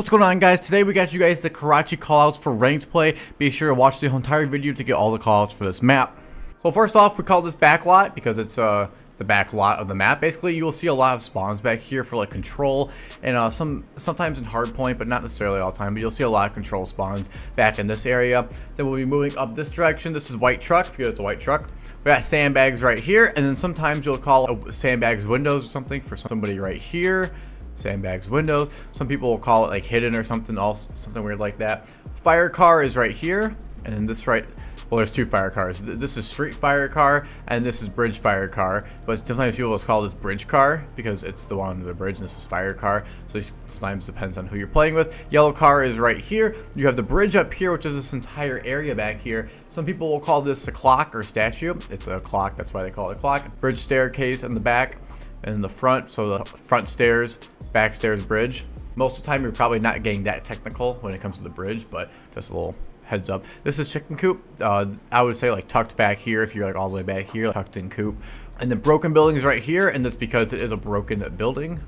What's going on, guys? Today we got you guys the Karachi callouts for ranked play. Be sure to watch the whole entire video to get all the callouts for this map. So first off, we call this back lot because it's the back lot of the map. Basically, you'll see a lot of spawns back here for like control and sometimes in hardpoint, but not necessarily all the time. But you'll see a lot of control spawns back in this area. Then we'll be moving up this direction. This is white truck because it's a white truck. We got sandbags right here, and then sometimes you'll call sandbags windows or something for somebody right here. Sandbags windows, some people will call it like hidden or something else, something weird like that. Fire car is right here, and then this right, well, there's two fire cars. This is street fire car and this is bridge fire car, but sometimes people will call this bridge car because it's the one on the bridge and this is fire car, so it sometimes depends on who you're playing with. Yellow car is right here. You have the bridge up here, which is this entire area back here. Some people will call this a clock or statue. It's a clock, that's why they call it a clock. Bridge staircase in the back and in the front, so the front stairs, back stairs, bridge. Most of the time you're probably not getting that technical when it comes to the bridge, but just a little heads up. This is chicken coop. I would say like tucked back here if you're like all the way back here, tucked in coop. And the broken buildings right here, and that's because it is a broken building.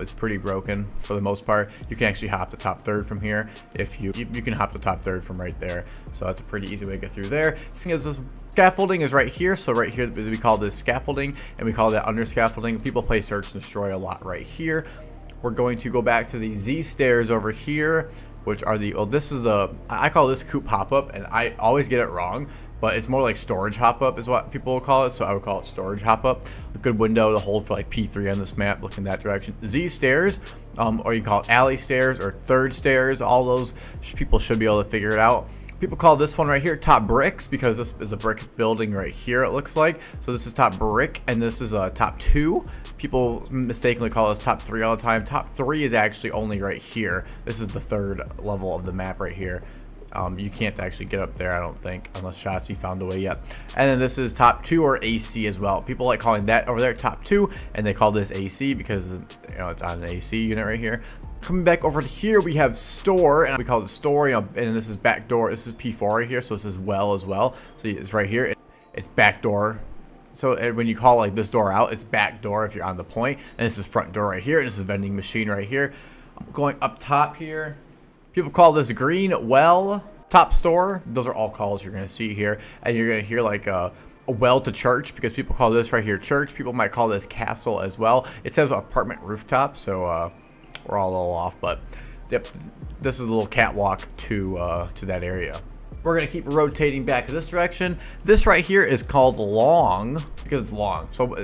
It's pretty broken for the most part. You can actually hop the top third from here. If you can hop the top third from right there, so that's a pretty easy way to get through there. This scaffolding is right here, so right here we call this scaffolding, and we call that under scaffolding. People play search and destroy a lot right here. We're going to go back to the Z stairs over here, which are the, well, this is the, I call this coop hop-up, and I always get it wrong, but it's more like storage hop-up is what people will call it, so I would call it storage hop-up. A good window to hold for like P3 on this map, look in that direction. Z stairs, or you can call it alley stairs or third stairs, all those people should be able to figure it out. People call this one right here top bricks because this is a brick building right here, it looks like. So this is top brick, and this is top two. People mistakenly call this top three all the time. Top three is actually only right here. This is the third level of the map right here. You can't actually get up there, I don't think, unless Shotzi found a way yet. And then this is top two or AC as well. People like calling that over there top two, and they call this AC because, you know, it's on an AC unit right here. Coming back over to here, we have store, and we call it store, you know, and this is back door. This is P4 right here, so this is well as well. So it's right here. It's back door. So when you call like this door out, it's back door if you're on the point. And this is front door right here, and this is vending machine right here. Going up top here, people call this green, well, top store. Those are all calls you're gonna see here. And you're gonna hear like a well to church because people call this right here church. People might call this castle as well. It says apartment rooftop, so we're all a little off, but yep, this is a little catwalk to that area. We're gonna keep rotating back to this direction. This right here is called long because it's long. So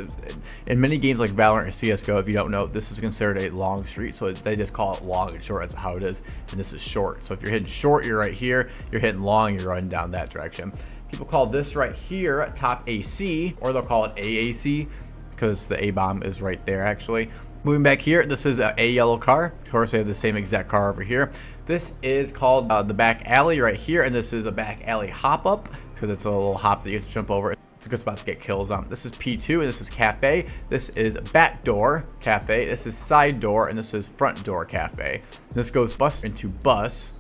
in many games like Valorant or CSGO, if you don't know, this is considered a long street. So they just call it long and short, that's how it is. And this is short. So if you're hitting short, you're right here. You're hitting long, you're running down that direction. People call this right here top AC, or they'll call it AAC because the A-bomb is right there actually. Moving back here, this is a yellow car. Of course, they have the same exact car over here. This is called the back alley right here, and this is a back alley hop up because it's a little hop that you have to jump over. It's a good spot to get kills on. This is P2, and this is cafe. This is back door cafe. This is side door, and this is front door cafe. This goes bus into bus.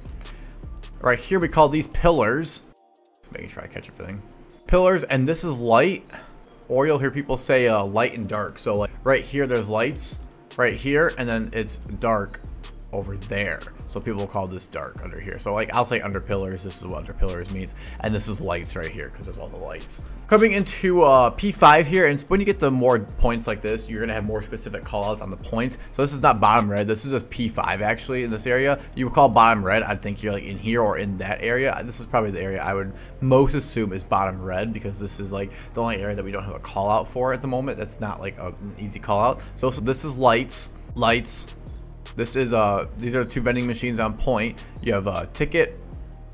Right here, we call these pillars. Just making sure I catch everything. Pillars, and this is light, or you'll hear people say light and dark. So like right here, there's lights. Right here, and then it's dark over there, so people call this dark under here. So like I'll say under pillars, this is what under pillars means, and this is lights right here because there's all the lights. Coming into P5 here, and when you get the more points like this, you're gonna have more specific call outs on the points. So this is not bottom red, this is just P5 actually. In this area you would call bottom red, I think you're like in here or in that area. This is probably the area I would most assume is bottom red because this is like the only area that we don't have a call out for at the moment. That's not like an easy call out. So this is lights. This is these are two vending machines on point. You have ticket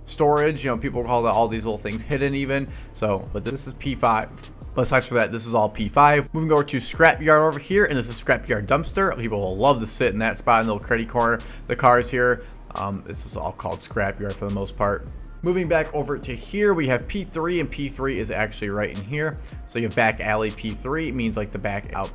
storage, you know, people call that, all these little things hidden even. So, but this is P5. But aside from that, this is all P5. Moving over to scrapyard over here, and this is scrapyard dumpster. People will love to sit in that spot in the little credit corner. The cars here, this is all called scrapyard for the most part. Moving back over to here, we have P3, and P3 is actually right in here. So you have back alley P3, means like the back out.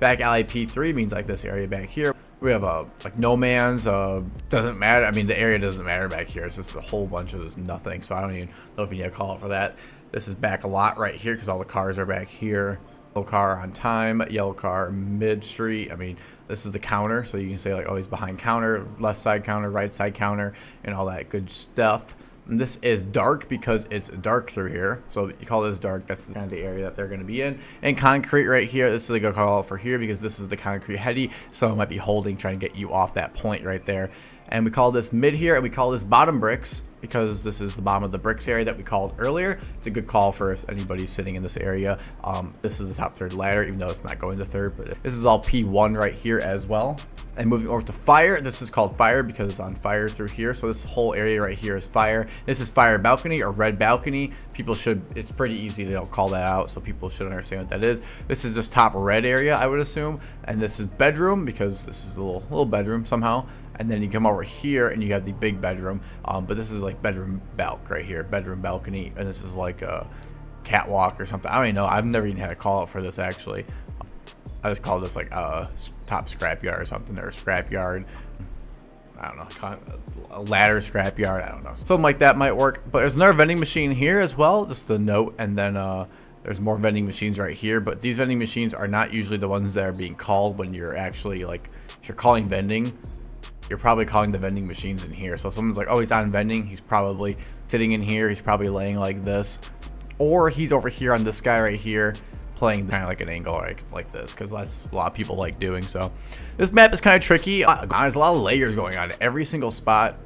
Back alley P3 means like this area back here. We have like no man's, doesn't matter. I mean, the area doesn't matter back here. It's just a whole bunch of just nothing. So I don't even know if you need a call for that. This is back a lot right here because all the cars are back here. Yellow car on time, yellow car mid-street. I mean, this is the counter, so you can say like, oh, he's behind counter, left side counter, right side counter, and all that good stuff. And this is dark because it's dark through here. So you call this dark, that's kind of the area that they're gonna be in. And concrete right here, this is a good call for here because this is the concrete heady. Someone might be holding, trying to get you off that point right there. And we call this mid here, and we call this bottom bricks because this is the bottom of the bricks area that we called earlier. It's a good call for if anybody's sitting in this area. This is the top third ladder, even though it's not going to third, but this is all P1 right here as well. And moving over to fire, this is called fire because it's on fire through here. So this whole area right here is fire. This is fire balcony or red balcony. People should, it's pretty easy, they don't call that out, so people should understand what that is. This is just top red area, I would assume. And this is bedroom because this is a little bedroom somehow. And then you come over here and you have the big bedroom, but this is like bedroom balc right here, bedroom balcony, and this is like a catwalk or something. I don't even know, I've never even had a call out for this actually. I just call this like a top scrapyard or something, or a scrapyard. I don't know, a ladder scrapyard, I don't know. Something like that might work. But there's another vending machine here as well, just a note, and then there's more vending machines right here, but these vending machines are not usually the ones that are being called when you're actually like, if you're calling vending, you're probably calling the vending machines in here. So someone's like, oh, he's on vending, he's probably sitting in here, he's probably laying like this, or he's over here on this guy right here playing kind of like an angle like this, because that's a lot of people like doing. So this map is kind of tricky. There's a lot of layers going on at every single spot.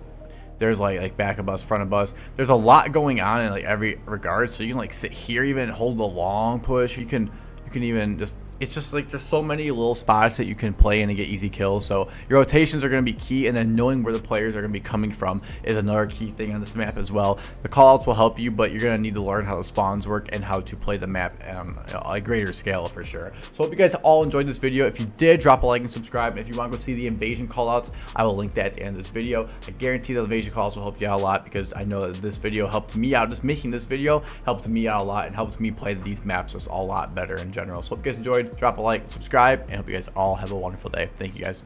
There's like back of us, front of us. There's a lot going on in like every regard. So you can like sit here, even hold the long push. You can even just, it's just like there's so many little spots that you can play in and get easy kills. So your rotations are going to be key, and then knowing where the players are going to be coming from is another key thing on this map as well. The callouts will help you, but you're going to need to learn how the spawns work and how to play the map on a greater scale for sure. So hope you guys all enjoyed this video. If you did, drop a like and subscribe. If you want to go see the invasion callouts, I will link that at the end of this video. I guarantee the invasion callouts will help you out a lot, because I know that this video helped me out. Just making this video helped me out a lot and helped me play these maps just a lot better in general. So hope you guys enjoyed. Drop a like, subscribe, and hope you guys all have a wonderful day. Thank you guys.